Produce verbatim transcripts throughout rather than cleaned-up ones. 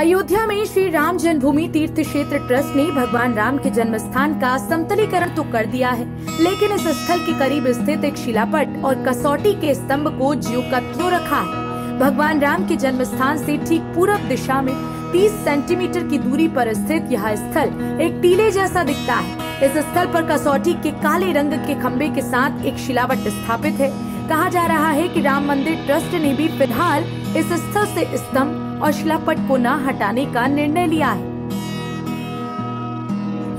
अयोध्या में श्री राम जन्मभूमि तीर्थ क्षेत्र ट्रस्ट ने भगवान राम के जन्म स्थान का समतलीकरण तो कर दिया है, लेकिन इस स्थल के करीब स्थित एक शिलापट और कसौटी के स्तंभ को ज्यों का त्यों रखा है। भगवान राम के जन्म स्थान से ठीक पूर्व दिशा में तीस सेंटीमीटर की दूरी पर स्थित यह स्थल एक टीले जैसा दिखता है। इस स्थल पर कसौटी के काले रंग के खम्बे के साथ एक शिलावट स्थापित है। कहा जा रहा है कि राम मंदिर ट्रस्ट ने भी फिलहाल इस स्थल से स्तंभ और शिलापट को न हटाने का निर्णय लिया है।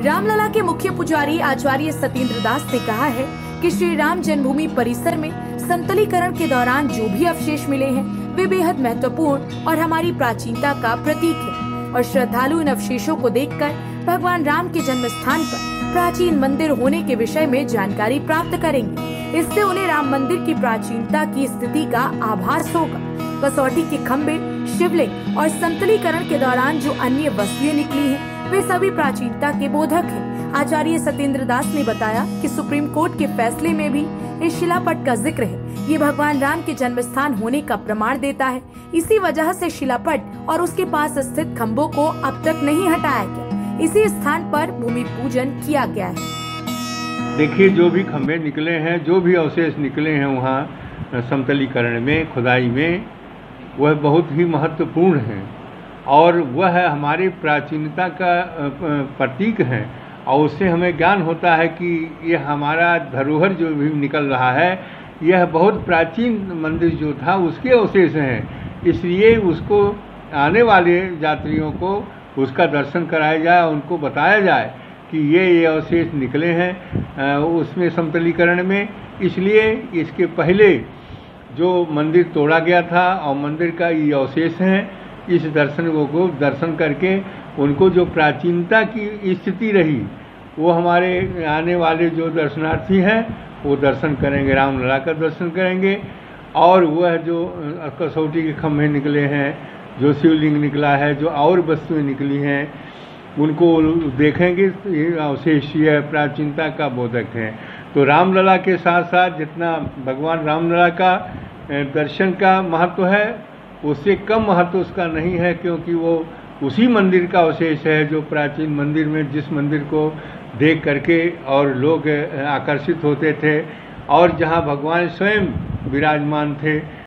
रामलला के मुख्य पुजारी आचार्य सतेंद्र दास ने कहा है कि श्री राम जन्मभूमि परिसर में समतलीकरण के दौरान जो भी अवशेष मिले हैं वे बेहद महत्वपूर्ण और हमारी प्राचीनता का प्रतीक है और श्रद्धालु इन अवशेषों को देखकर भगवान राम के जन्म स्थान पर प्राचीन मंदिर होने के विषय में जानकारी प्राप्त करेंगे। इससे उन्हें राम मंदिर की प्राचीनता की स्थिति का आभास होगा। कसौटी के खम्बे, शिवलिंग और समतलीकरण के दौरान जो अन्य वस्तुएं निकली हैं, वे सभी प्राचीनता के बोधक हैं। आचार्य सतेंद्र दास ने बताया कि सुप्रीम कोर्ट के फैसले में भी इस शिलापट का जिक्र है। ये भगवान राम के जन्म स्थान होने का प्रमाण देता है। इसी वजह से शिलापट और उसके पास स्थित खम्बों को अब तक नहीं हटाया गया। इसी स्थान पर भूमि पूजन किया गया है। देखिए, जो भी खम्बे निकले हैं, जो भी अवशेष निकले हैं वहाँ समतलीकरण में, खुदाई में, वह बहुत ही महत्वपूर्ण हैं और वह हमारे प्राचीनता का प्रतीक हैं। और उससे हमें ज्ञान होता है कि यह हमारा धरोहर जो भी निकल रहा है, यह बहुत प्राचीन मंदिर जो था उसके अवशेष हैं। इसलिए उसको आने वाले यात्रियों को उसका दर्शन कराया जाए, उनको बताया जाए कि ये ये अवशेष निकले हैं उसमें समतलीकरण में। इसलिए इसके पहले जो मंदिर तोड़ा गया था और मंदिर का ये अवशेष हैं, इस दर्शकों को दर्शन करके उनको जो प्राचीनता की स्थिति रही वो हमारे आने वाले जो दर्शनार्थी हैं वो दर्शन करेंगे, रामलला का दर्शन करेंगे। और वह जो कसौटी के खम्भे निकले हैं, जो शिवलिंग निकला है, जो और वस्तुएं निकली हैं, उनको देखेंगे। ये अवशेष यह प्राचीनता का बोधक हैं। तो रामलला के साथ साथ जितना भगवान रामलला का दर्शन का महत्व है, उससे कम महत्व उसका नहीं है, क्योंकि वो उसी मंदिर का अवशेष है जो प्राचीन मंदिर में, जिस मंदिर को देख करके और लोग आकर्षित होते थे और जहां भगवान स्वयं विराजमान थे।